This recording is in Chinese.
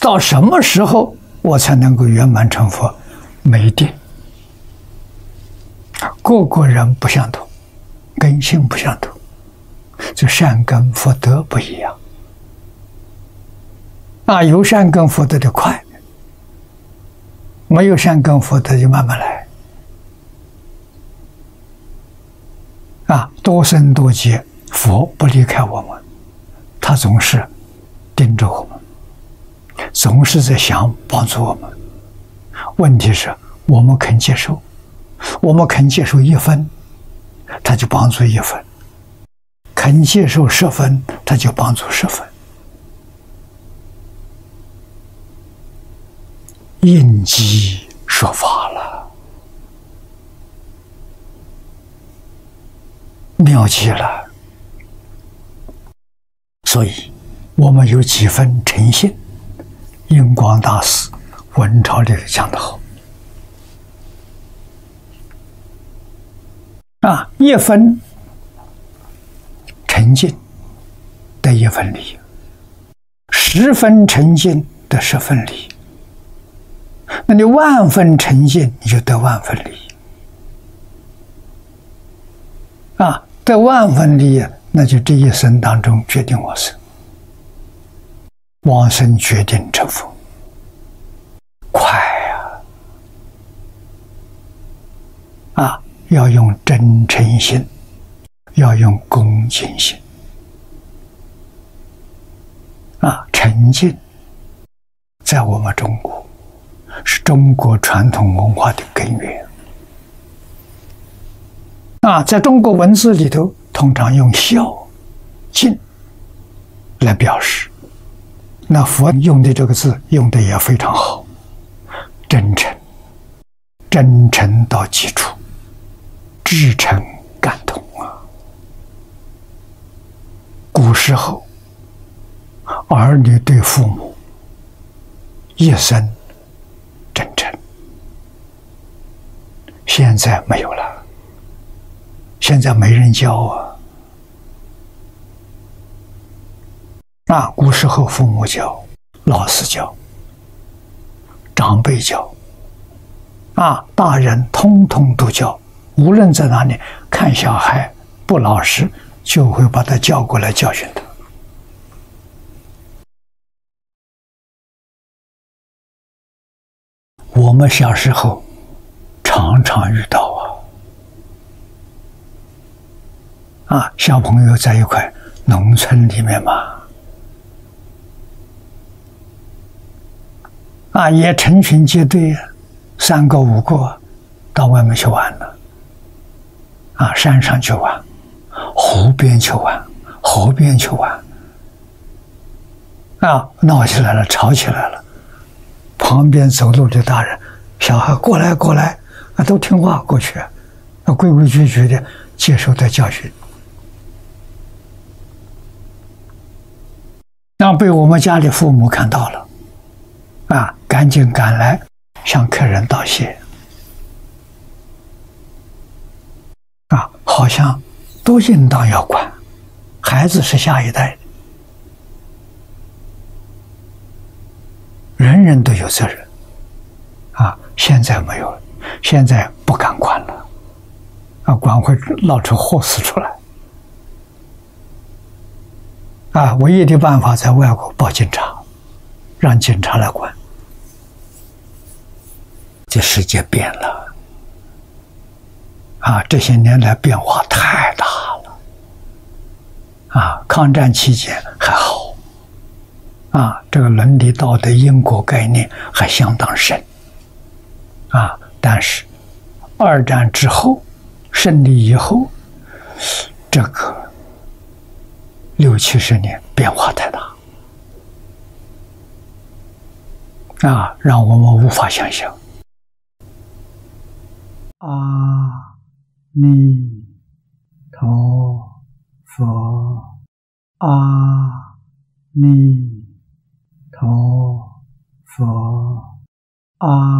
到什么时候我才能够圆满成佛？没定。个个人不相同，根性不相同，这善根福德不一样。那有善根福德的快，没有善根福德就慢慢来。 多生多劫，佛不离开我们，他总是盯着我们，总是在想帮助我们。问题是我们肯接受，我们肯接受1分，他就帮助1分；肯接受10分，他就帮助10分。应机说法了。 妙极了，所以我们有几分诚信。印光大师文钞里讲得好：“1分诚信得1分理，10分诚信得10分理，那你10000分诚信，你就得10000分理。”得10000分利益，那就这一生当中决定往生，往生决定成佛，快呀！要用真诚心，要用恭敬心，诚信在我们中国是中国传统文化的根源。 在中国文字里头，通常用孝、敬来表示。那佛用的这个字用的也非常好，真诚，真诚到基础，至诚感通啊。古时候，儿女对父母一生真诚，现在没有了。 现在没人教啊！古时候父母教，老师教，长辈教，大人通通都教。无论在哪里看小孩不老实，就会把他叫过来教训他。我们小时候常常遇到。 小朋友在一块农村里面嘛，也成群结队，3个5个到外面去玩了，山上去玩，湖边去玩，河边去玩，闹起来了，吵起来了，旁边走路的大人，小孩过来过来，都听话过去，规规矩矩的接受的教训。 那被我们家里父母看到了，赶紧赶来向客人道谢，好像都应当要管，孩子是下一代，人人都有责任，现在没有了，现在不敢管了，管会闹出祸事出来。 唯一的办法在外国报警察，让警察来管。这世界变了，这些年来变化太大了。抗战期间还好，这个伦理道德因果概念还相当深，但是二战之后胜利以后，这个。 60、70年变化太大，让我们无法想象。阿弥陀佛，阿弥陀佛，阿。